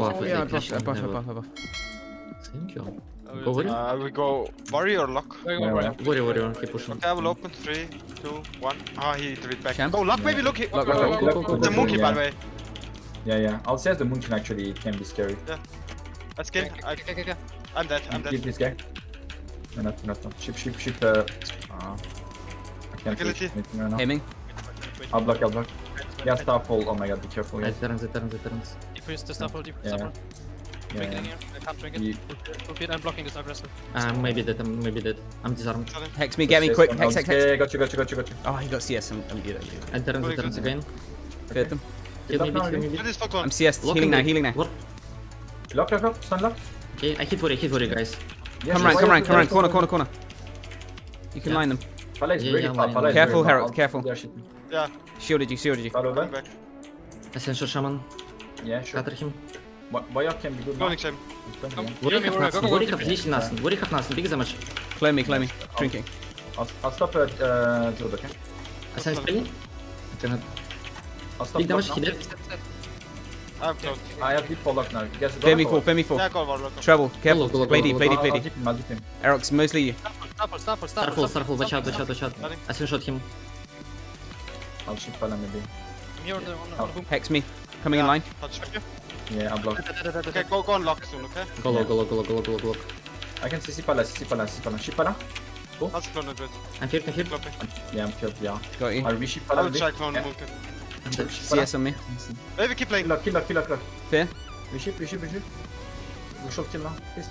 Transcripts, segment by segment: buff. Yeah, buff. Thank you. Go warrior? We go warrior or lock? Warrior. He pushed. Okay, I will open 3, 2, 1. Ah, he threw it back. Camp? Oh, lock, baby, look! Lock. The monkey, by the way. Yeah. I'll say the monkey actually can be scary. Yeah. Let's kill. I'm dead. Kill this guy. No, not. Ship. I can't do anything right now. Aiming. I'll block. Yeah, starfall. Oh my god, be careful. Guys. It turns. Defuse the starfall, Yeah. Drink it in here. I can't drink it. Repeat, I'm blocking this aggressive. Maybe dead. I'm disarmed. Hex me, get me quick. Hex. Okay, got you. Oh, he got CS. I'm good. Entrance again. Okay. Hit him. Kill me. I'm CS. Healing now. Lock. Stun lock. Okay, I hit for you guys. Yes, come right. Corner. You can line them. Palais, careful, Harold. Careful. Yeah. Shielded you. Essential shaman. Yeah, sure. Cutter him. Boyar can be good. Warrior have Nassen. Big damage. Claim me. Drinking. I'll stop at Zod, okay? Ascend spinning. Big damage, he dead. I have deep for lock now. Femi 4. Yeah, travel, careful. Play deep. Aerox, mostly you. Starfall, watch out. Ascend shot him. I'll shoot Pala maybe. Hex me. Coming in line. Yeah, I'm blocked. Okay, go on lock soon, okay? Go lock. I can see Sipala. Shipala? Go. That's clone a bit. I'm here. Yeah, I'm killed, yeah. Got you. I'll reship Pala. I'll try clone Vulcan. CS on me. Maybe keep playing. Kill lock. Fair. Reship. We shot kill now, please.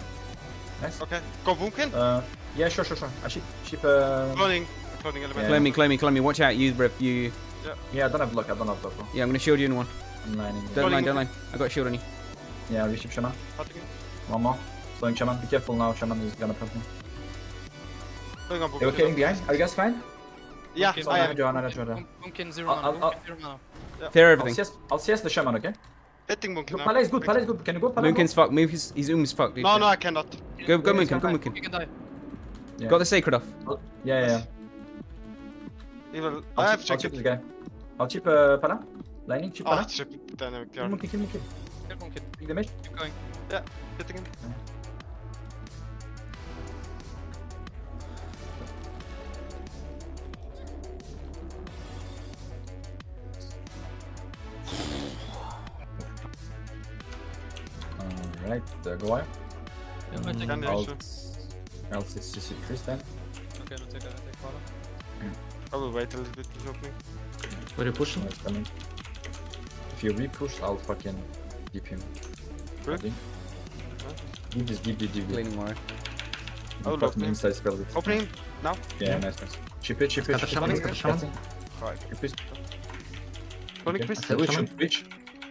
Nice. Okay, go Vulcan? Yeah, sure. I ship. Cloning element. Claim me. Watch out, you rip. You. Yeah, I don't have block. Yeah, I'm gonna shield you in one. Don't line. I got a shield on you. Yeah, I'll reship Shaman. One more. Slowing Shaman. Be careful now, Shaman is gonna press me. They're killing behind. Are you guys fine? Yeah, I am. I'll clear everything. I'll CS the Shaman, okay? Hitting Moonkin. Pala is good. Can you go Pala? Moonkin's fucked. He's Oom's fucked, dude. No, I cannot. Go Moonkin. You can die. Got the Sacred off. Yeah. I have checked this guy. I'll chip Pala. Lightning, chip Pala. Kill monkey. Big damage. Keep going. Yeah, hitting him. Alright, go on. I'll CC Tristan. Okay, I'll take Pala. I will wait a little bit to help me. What are you pushing? If you repush, I'll fucking deep him. Really? Deep. Cleaning more. I'll lock him inside spell it. Opening now? Yeah, nice. Chip it. Shaman. Which?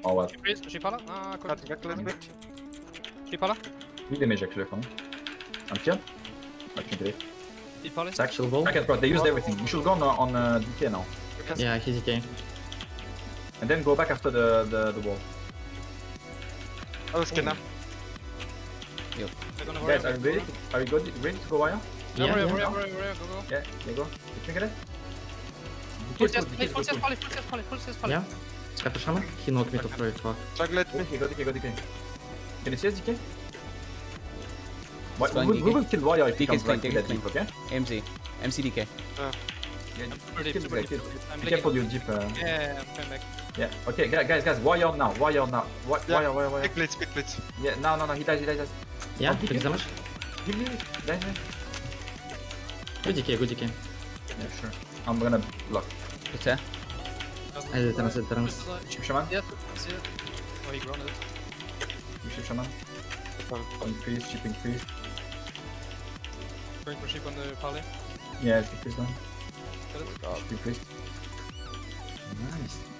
Oh, what? Chipala? Cutting back a little bit. Chipala? Big damage actually for me. I'm killed. I can do it. Actual goal. They used everything. We should go on DK now. Yeah, he's DK. And then go back after the wall. I was kidnapped. Yep. Guys, are you ready to go wire? Yeah, go. Yeah, they go. You can get it? Full chest, Pali. Yeah. Scatter Shaman. He knocked me to throw it, fuck. Let me. He got DK. Can you see us, DK? We will kill Warrior if he comes like that deep, okay? MCDK. Be careful you deep. Yeah, I'm coming back. Yeah, okay, guys, Warrior now. Warrior. Big blitz. Yeah, no, he dies. Yeah, big damage. Give me. Good DK. Yeah, sure. I'm gonna block. What's that? I did trans. Ship Shaman? Yeah, see it. Oh, he grounded it. Ship Shaman. Increase. Going for ship on the Pali. Yeah, decrease now. Got it. Decrease. Nice.